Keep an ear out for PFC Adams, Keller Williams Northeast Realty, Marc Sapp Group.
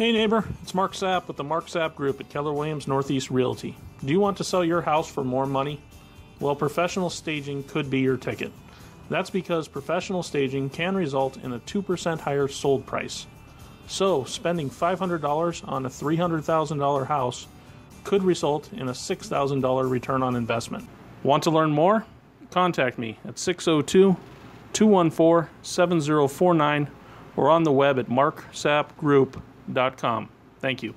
Hey neighbor, it's Marc Sapp with the Marc Sapp Group at Keller Williams Northeast Realty. Do you want to sell your house for more money? Well, professional staging could be your ticket. That's because professional staging can result in a 2% higher sold price. So, spending $500 on a $300,000 house could result in a $6,000 return on investment. Want to learn more? Contact me at 602-214-7049 or on the web at marcsappgroup.com. Thank you.